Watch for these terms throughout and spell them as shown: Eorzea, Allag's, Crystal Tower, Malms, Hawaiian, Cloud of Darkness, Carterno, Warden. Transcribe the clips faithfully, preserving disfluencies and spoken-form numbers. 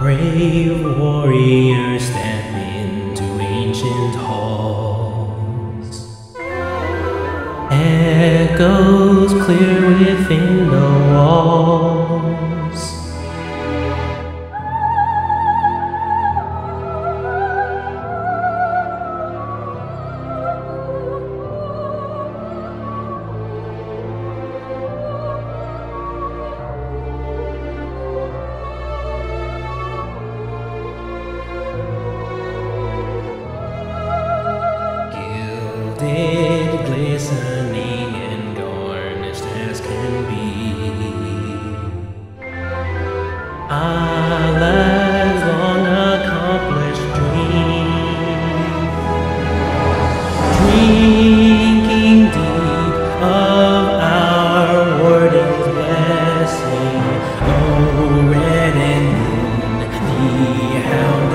Brave warriors step into ancient halls. Echoes clear within the walls. Glistening and garnished as can be, a life's long accomplished dream, drinking deep of our warden's blessing. Oh, red and moon, the hound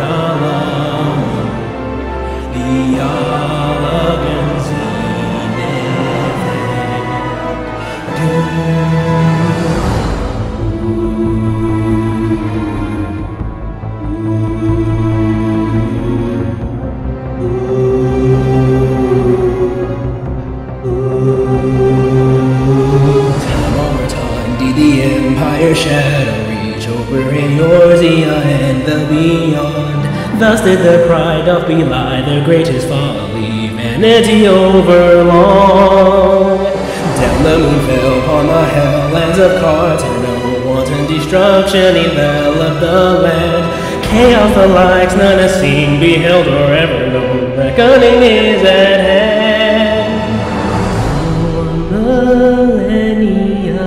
alone, the Oligan sea. Shadow reach over in Eorzea and the beyond. Thus did the pride of belie their greatest folly, vanity overlong. Down the moon fell upon the helllands of Carterno, wanton destruction enveloped the land. Chaos the likes none has seen, beheld, or ever known. Reckoning is at hand. For millennia the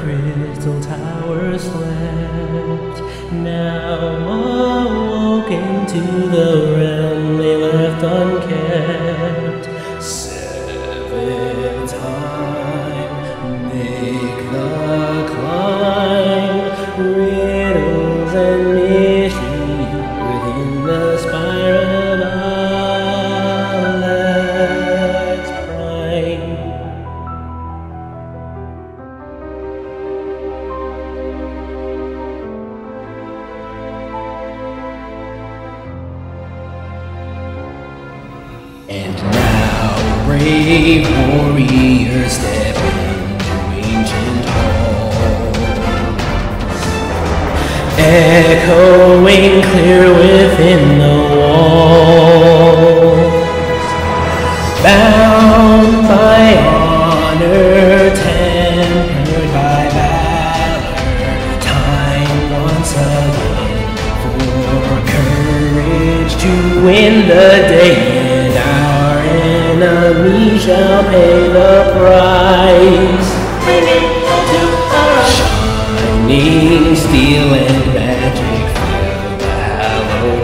crystal tower slept, now awoken to the realm they left unkept. Seventh time, make the climb, riddles and mystery within the spiral of Alec's prime. And now brave warriors step into ancient halls, echoing clear within the walls. Bound by honor, tempered by valor, time once again for courage to win the day. We shall pay the price. Shining steel and magic fill the hallowed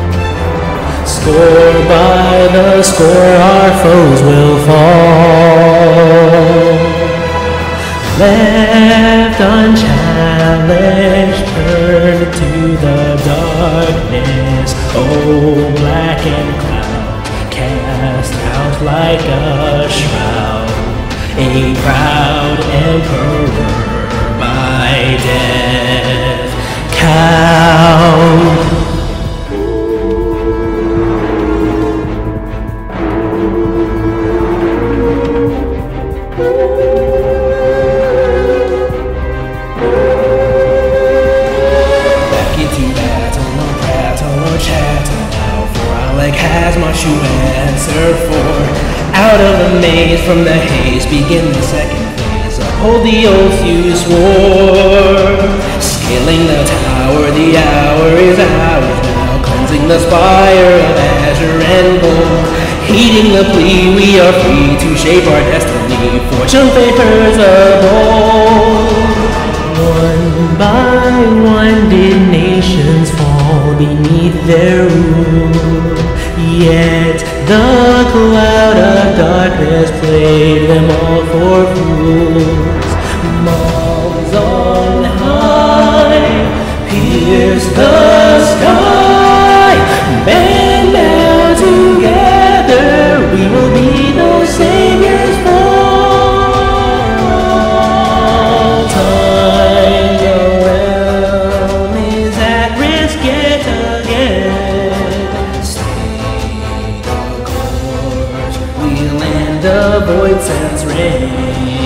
hall. Score by the score, our foes will fall. Left unchallenged, turned to the darkness. Oh, black and cloud, cast out like a shroud, a proud emperor by death cowed. Back into battle, no prattle, no chatter now, for Alec has much to end. For out of the maze, from the haze, begin the second phase. Uphold the oath you swore. Scaling the tower, the hour is ours now. Cleansing the spire of azure and gold. Heeding the plea, we are free to shape our destiny. Fortune favors of old. One by one did nations fall beneath their rule. Yet the cloud of darkness played them all for fools. Mauls on high pierce the sky. Men now together we will be the saviors for all time. Well, void sends rain.